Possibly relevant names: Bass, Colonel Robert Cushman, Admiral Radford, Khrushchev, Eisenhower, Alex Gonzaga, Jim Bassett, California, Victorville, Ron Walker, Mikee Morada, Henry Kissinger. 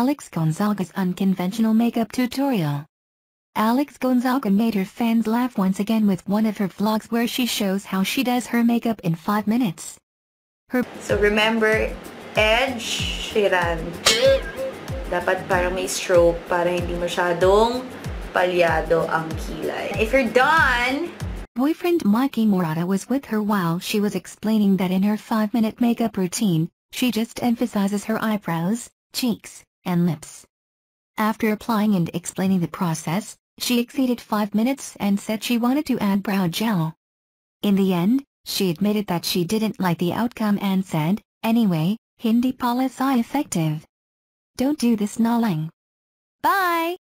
Alex Gonzaga's unconventional makeup tutorial. Alex Gonzaga made her fans laugh once again with one of her vlogs where she shows how she does her makeup in 5 minutes. So remember, edge, shiran. Dapat parang may stroke para hindi masyadong palyado ang kilay. If you're done! Boyfriend Mikee Morada was with her while she was explaining that in her 5-minute makeup routine, she just emphasizes her eyebrows, cheeks, and lips. After applying and explaining the process, she exceeded 5 minutes and said she wanted to add brow gel. In the end, she admitted that she didn't like the outcome and said, "Anyway, hindi pala si effective. Don't do this na lang. Bye!"